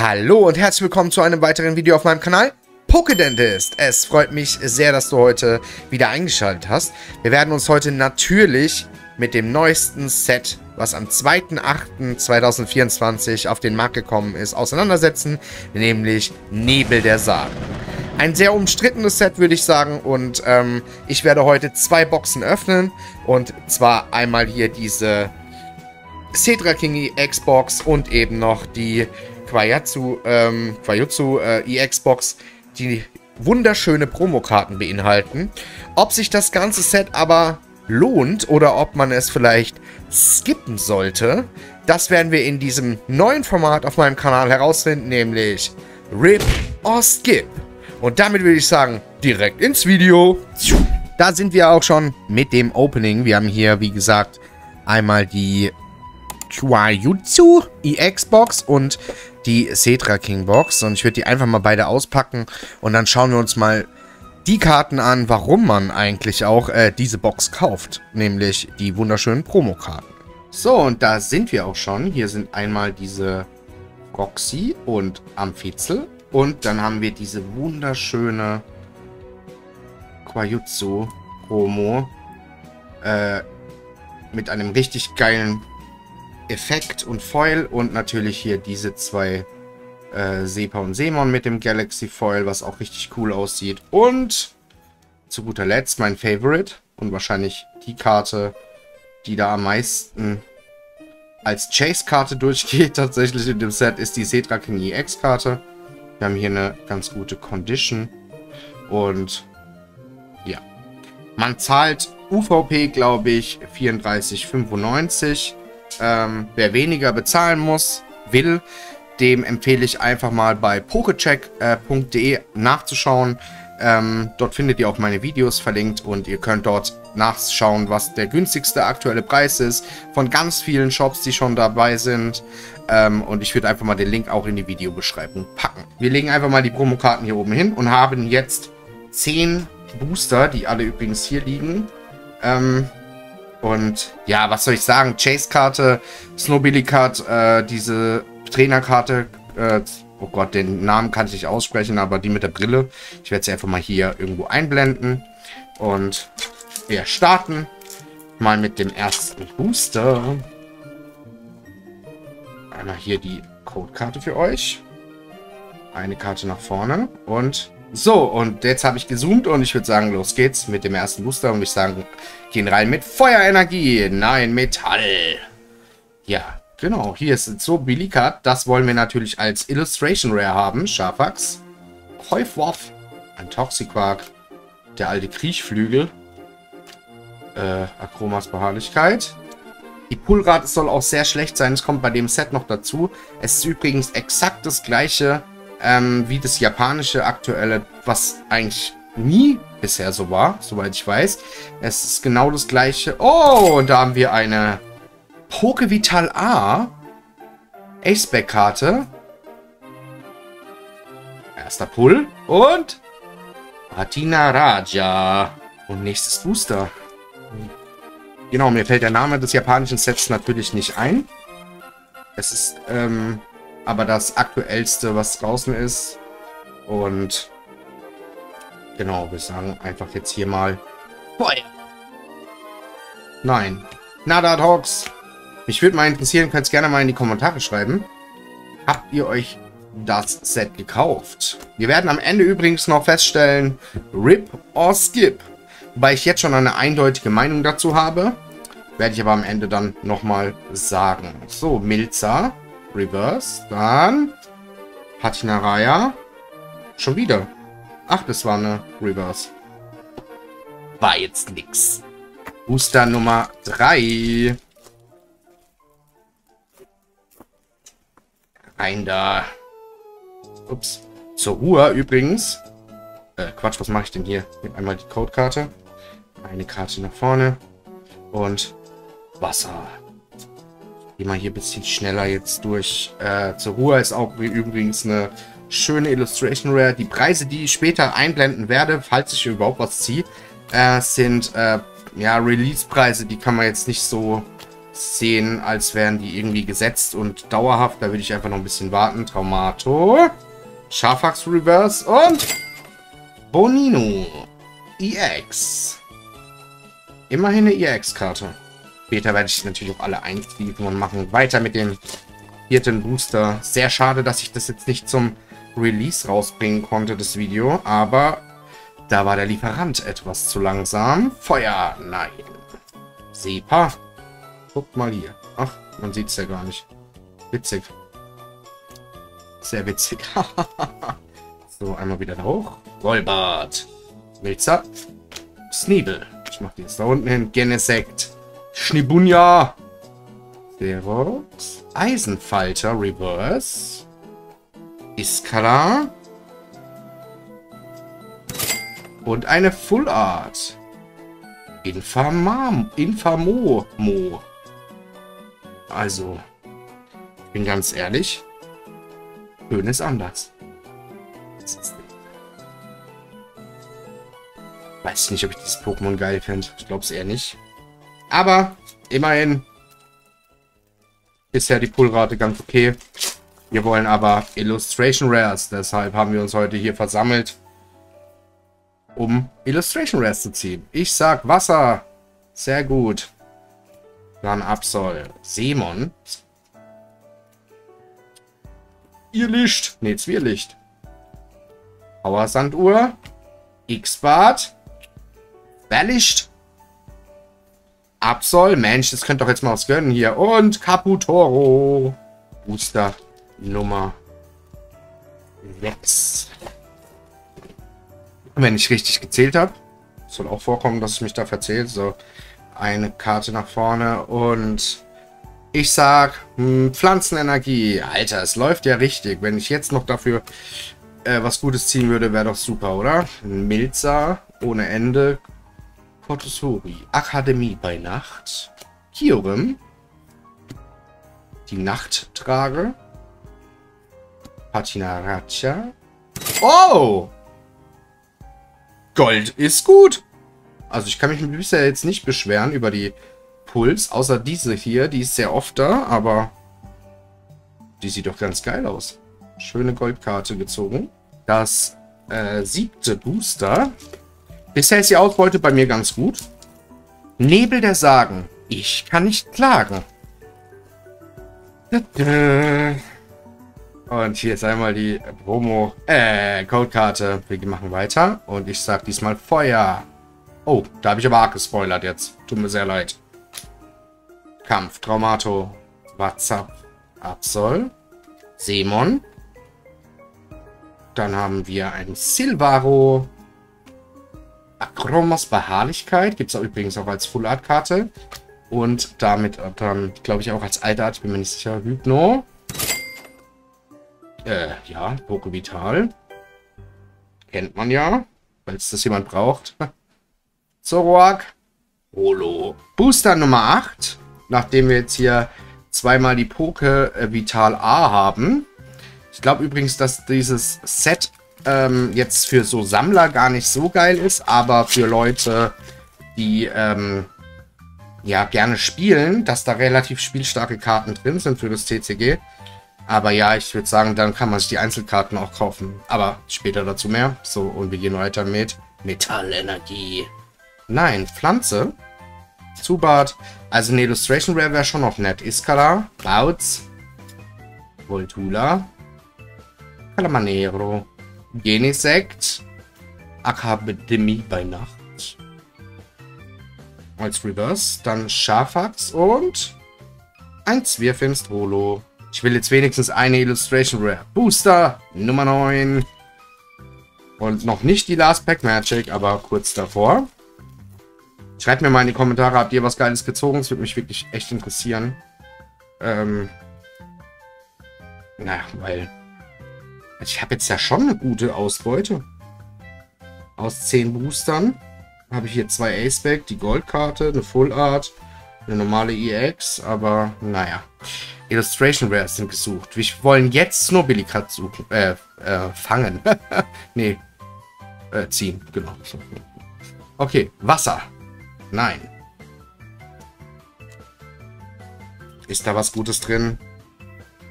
Hallo und herzlich willkommen zu einem weiteren Video auf meinem Kanal PokeDenntist. Es freut mich sehr, dass du heute wieder eingeschaltet hast. Wir werden uns heute natürlich mit dem neuesten Set, was am 2.8.2024 auf den Markt gekommen ist, auseinandersetzen, nämlich Nebel der Sagen. Ein sehr umstrittenes Set, würde ich sagen, und ich werde heute zwei Boxen öffnen, und zwar einmal hier diese Cedra Kingy Xbox und eben noch die Quajutsu-ex Box, die wunderschöne Promokarten beinhalten. Ob sich das ganze Set aber lohnt oder ob man es vielleicht skippen sollte, das werden wir in diesem neuen Format auf meinem Kanal herausfinden, nämlich RIP or SKIP. Und damit würde ich sagen, direkt ins Video. Da sind wir auch schon mit dem Opening. Wir haben hier, wie gesagt, einmal die Quajutsu-ex Box und die Cedra King Box. Und ich würde die einfach mal beide auspacken. Und dann schauen wir uns mal die Karten an, warum man eigentlich auch diese Box kauft. Nämlich die wunderschönen Promokarten. So, und da sind wir auch schon. Hier sind einmal diese Roxy und Amphizel. Und dann haben wir diese wunderschöne Quajutsu-Promo. Mit einem richtig geilen Effekt und Foil, und natürlich hier diese zwei Sepa und Semon mit dem Galaxy Foil, was auch richtig cool aussieht. Und zu guter Letzt mein Favorite und wahrscheinlich die Karte, die da am meisten als Chase-Karte durchgeht tatsächlich in dem Set, ist die Cedra Kingy X-Karte. Wir haben hier eine ganz gute Condition und ja, man zahlt UVP, glaube ich, 34,95. Wer weniger bezahlen will, dem empfehle ich einfach mal bei pokecheck.de nachzuschauen. Dort findet ihr auch meine Videos verlinkt, und ihr könnt dort nachschauen, was der günstigste aktuelle Preis ist von ganz vielen Shops, die schon dabei sind. Und ich würde einfach mal den Link auch in die Videobeschreibung packen. Wir legen einfach mal die Promokarten hier oben hin und haben jetzt 10 Booster, die alle übrigens hier liegen. Und ja, was soll ich sagen? Chase-Karte, Snowbilly-Karte, diese Trainer-Karte, oh Gott, den Namen kann ich nicht aussprechen, aber die mit der Brille. Ich werde sie einfach mal hier irgendwo einblenden. Und wir starten mal mit dem ersten Booster. Einmal hier die Codekarte für euch. Eine Karte nach vorne und... So, und jetzt habe ich gezoomt, und ich würde sagen, los geht's mit dem ersten Booster. Und ich sage, gehen rein mit Feuerenergie. Nein, Metall. Ja, genau. Hier ist so Bellicht. Das wollen wir natürlich als Illustration Rare haben. Scharfax. Heufwaff. Ein Toxiquark. Der alte Kriechflügel. Akromas Beharrlichkeit. Die Poolrate soll auch sehr schlecht sein. Es kommt bei dem Set noch dazu. Es ist übrigens exakt das gleiche wie das japanische aktuelle, was eigentlich nie bisher so war, soweit ich weiß. Es ist genau das gleiche. Oh, und da haben wir eine Poké Vital A Ace-Spec Karte. Erster Pull und Patina Racha. Und nächstes Booster. Genau, mir fällt der Name des japanischen Sets natürlich nicht ein. Es ist, aber das aktuellste, was draußen ist. Und genau, wir sagen einfach jetzt hier mal Feuer. Nein. Nada Talks. Mich würde mal interessieren, könnt es gerne mal in die Kommentare schreiben. Habt ihr euch das Set gekauft? Wir werden am Ende übrigens noch feststellen, RIP or SKIP. Wobei ich jetzt schon eine eindeutige Meinung dazu habe. Werde ich aber am Ende dann nochmal sagen. So, Milza. Reverse, dann Patina Racha. Schon wieder. Ach, das war eine Reverse. War jetzt nix. Booster Nummer 3. Rein da. Ups. Zur Ruhe übrigens. Quatsch, was mache ich denn hier? Ich nehme einmal die Codekarte. Eine Karte nach vorne. Und Wasser. Geh mal hier ein bisschen schneller jetzt durch. Zur Ruhe ist auch übrigens eine schöne Illustration Rare. Die Preise, die ich später einblenden werde, falls ich überhaupt was ziehe, sind ja Release-Preise. Die kann man jetzt nicht so Szenen, als wären die irgendwie gesetzt und dauerhaft. Da würde ich einfach noch ein bisschen warten. Traumato. Scharfax Reverse und Bonino. EX. Immerhin eine EX-Karte. Später werde ich natürlich auch alle einfliegen und machen weiter mit dem 4. Booster. Sehr schade, dass ich das jetzt nicht zum Release rausbringen konnte, das Video. Aber da war der Lieferant etwas zu langsam. Feuer, nein. Sepa. Guckt mal hier. Ach, man sieht es ja gar nicht. Witzig. Sehr witzig. So, einmal wieder da hoch. Golbart. Milzer. Sneebel. Ich mach die jetzt da unten hin. Genesect. Schneebunja. Serox. Eisenfalter. Reverse. Iskala. Und eine Full Art. Infamamo. Also, ich bin ganz ehrlich. Schön ist anders. Das ist nicht. Weiß nicht, ob ich dieses Pokémon geil finde. Ich glaube es eher nicht. Aber immerhin ist ja die Pullrate ganz okay. Wir wollen aber Illustration Rares. Deshalb haben wir uns heute hier versammelt, um Illustration Rares zu ziehen. Ich sag Wasser. Sehr gut. Dann Absol Simon. Zwierlicht. Power Sanduhr. X-Bart. Bellicht. Absol. Mensch, das könnt doch jetzt mal was gönnen hier. Und Caputoro. Booster Nummer 6. Wenn ich richtig gezählt habe. Soll auch vorkommen, dass ich mich da verzähle. So, eine Karte nach vorne. Und ich sag Pflanzenenergie. Alter, es läuft ja richtig. Wenn ich jetzt noch dafür was Gutes ziehen würde, wäre doch super, oder? Milza ohne Ende. Potosori. Akademie bei Nacht. Kiorim. Die Nachttrage. Patina Racha. Oh! Gold ist gut. Also ich kann mich bisher jetzt nicht beschweren über die Puls. Außer diese hier. Die ist sehr oft da. Aber die sieht doch ganz geil aus. Schöne Goldkarte gezogen. Das 7. Booster. Bisher ist die Ausbeute bei mir ganz gut. Nebel der Sagen. Ich kann nicht klagen. Und hier ist einmal die Promo. Codekarte. Wir machen weiter. Und ich sag diesmal Feuer. Oh, da habe ich aber arg gespoilert jetzt. Tut mir sehr leid. Kampf. Traumato. WhatsApp. Absol. Simon. Dann haben wir einen Silvaro. Akromas Beharrlichkeit. Gibt es übrigens auch als Full-Art-Karte. Und damit dann, glaube ich, auch als alte Art. Ich bin mir nicht sicher. Hypno. Ja, Poké Vital. Kennt man ja. Falls das jemand braucht. Zoroark. Holo. Booster Nummer 8. Nachdem wir jetzt hier zweimal die Poké Vital A haben. Ich glaube übrigens, dass dieses Set jetzt für so Sammler gar nicht so geil ist, aber für Leute, die ja gerne spielen, dass da relativ spielstarke Karten drin sind für das TCG. Aber ja, ich würde sagen, dann kann man sich die Einzelkarten auch kaufen. Aber später dazu mehr. So, und wir gehen weiter mit Metallenergie. Nein, Pflanze. Zubat. Also eine Illustration Rare wäre schon noch nett. Iskala, Bautz, Voltula, Calamanero, Genesect, Akademie bei Nacht. Als Reverse. Dann Scharfax und ein Zwierfinst Holo. Ich will jetzt wenigstens eine Illustration Rare. Booster Nummer 9. Und noch nicht die Last Pack Magic, aber kurz davor. Schreibt mir mal in die Kommentare, habt ihr was Geiles gezogen? Das würde mich wirklich echt interessieren. Naja, weil ich habe jetzt ja schon eine gute Ausbeute. Aus 10 Boostern habe ich hier 2 Ace-Spec, die Goldkarte, eine Full Art, eine normale EX, aber naja. Illustration Rares sind gesucht. Wir wollen jetzt Snowbilly gerade suchen. Fangen. Nee. Ziehen, genau. Okay, Wasser. Nein. Ist da was Gutes drin?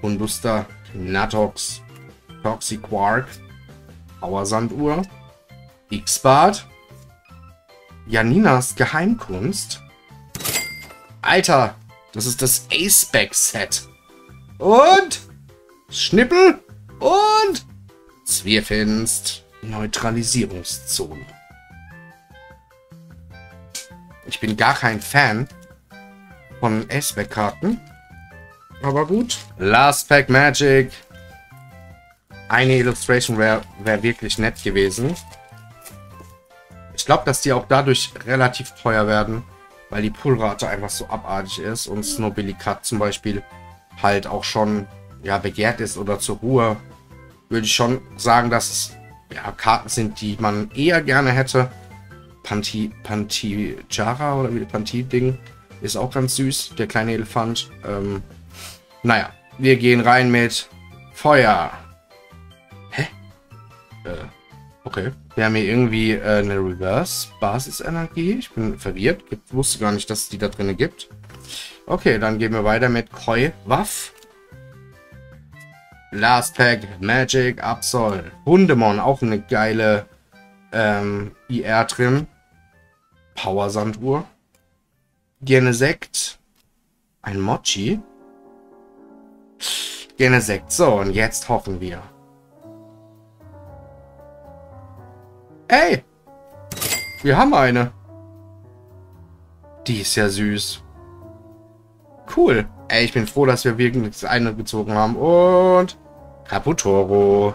Unduster, Natox, Toxiquark, Power Sanduhr, X-Bart, Janinas Geheimkunst. Alter, das ist das Ace-Spec Set. Und Schnippel und Zwierfinst, Neutralisierungszone. Ich bin gar kein Fan von Ace-Spec-Karten. Aber gut. Last Pack Magic. Eine Illustration wäre wirklich nett gewesen. Ich glaube, dass die auch dadurch relativ teuer werden, weil die Pullrate einfach so abartig ist und Snowbilly Cut zum Beispiel halt auch schon ja, begehrt ist oder zur Ruhe. Würde ich schon sagen, dass es ja, Karten sind, die man eher gerne hätte. Pantijara oder wie Panti-Ding ist auch ganz süß, der kleine Elefant. Naja, wir gehen rein mit Feuer. Hä? Okay. Wir haben hier irgendwie eine Reverse-Basisenergie. Ich bin verwirrt. Ich wusste gar nicht, dass es die da drin gibt. Okay, dann gehen wir weiter mit Koi-Waff. Last Pack Magic Absol. Hundemon, auch eine geile IR drin. Power Sanduhr. Genesect. Ein Mochi. Genesect. So, und jetzt hoffen wir. Ey! Wir haben eine. Die ist ja süß. Cool. Ey, ich bin froh, dass wir wirklich eine gezogen haben. Und Caputoro.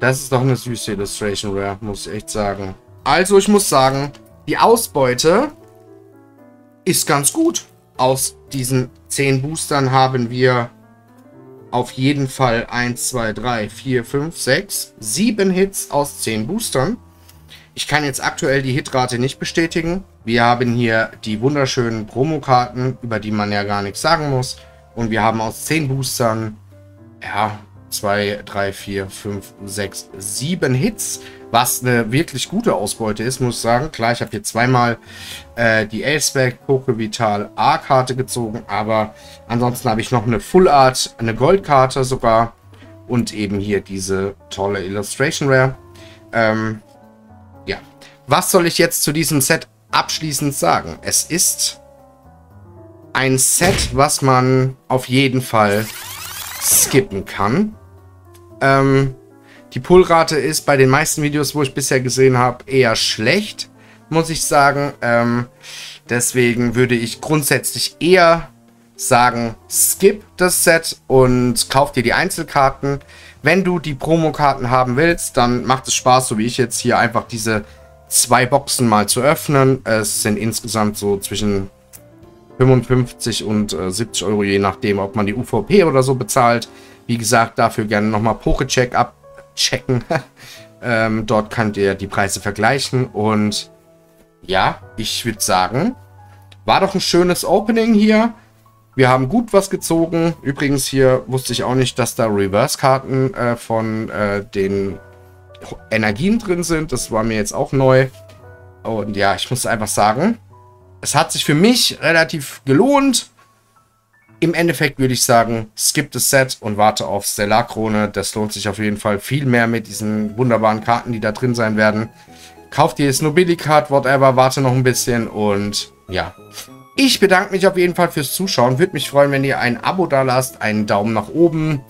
Das ist doch eine süße Illustration Rare, muss ich echt sagen. Also, ich muss sagen, die Ausbeute ist ganz gut. Aus diesen 10 Boostern haben wir auf jeden Fall 1, 2, 3, 4, 5, 6, 7 Hits aus 10 Boostern. Ich kann jetzt aktuell die Hitrate nicht bestätigen. Wir haben hier die wunderschönen Promokarten, über die man ja gar nichts sagen muss. Und wir haben aus 10 Boostern, ja, 2, 3, 4, 5, 6, 7 Hits, was eine wirklich gute Ausbeute ist, muss ich sagen. Klar, ich habe hier zweimal die Ace-Spec Poké Vital A Karte gezogen, aber ansonsten habe ich noch eine Full Art, eine Goldkarte sogar und eben hier diese tolle Illustration Rare. Ja, was soll ich jetzt zu diesem Set abschließend sagen? Es ist ein Set, was man auf jeden Fall skippen kann. Die Pullrate ist bei den meisten Videos, wo ich bisher gesehen habe, eher schlecht, muss ich sagen. Deswegen würde ich grundsätzlich eher sagen, skip das Set und kauf dir die Einzelkarten. Wenn du die Promokarten haben willst, dann macht es Spaß, so wie ich jetzt hier einfach diese 2 Boxen mal zu öffnen. Es sind insgesamt so zwischen 55 und 70 Euro, je nachdem, ob man die UVP oder so bezahlt. Wie gesagt, dafür gerne nochmal Pokecheck abchecken. Dort könnt ihr die Preise vergleichen. Und ja, ich würde sagen, war doch ein schönes Opening hier. Wir haben gut was gezogen. Übrigens hier wusste ich auch nicht, dass da Reverse-Karten von den Energien drin sind. Das war mir jetzt auch neu. Und ja, ich muss einfach sagen, es hat sich für mich relativ gelohnt. Im Endeffekt würde ich sagen, skip das Set und warte auf Stellarkrone. Das lohnt sich auf jeden Fall viel mehr mit diesen wunderbaren Karten, die da drin sein werden. Kauft ihr Snowbilly-Card, whatever, warte noch ein bisschen und ja. Ich bedanke mich auf jeden Fall fürs Zuschauen. Würde mich freuen, wenn ihr ein Abo da lasst, einen Daumen nach oben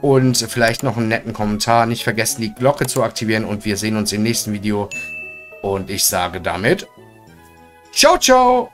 und vielleicht noch einen netten Kommentar. Nicht vergessen, die Glocke zu aktivieren und wir sehen uns im nächsten Video. Und ich sage damit... Ciao, ciao!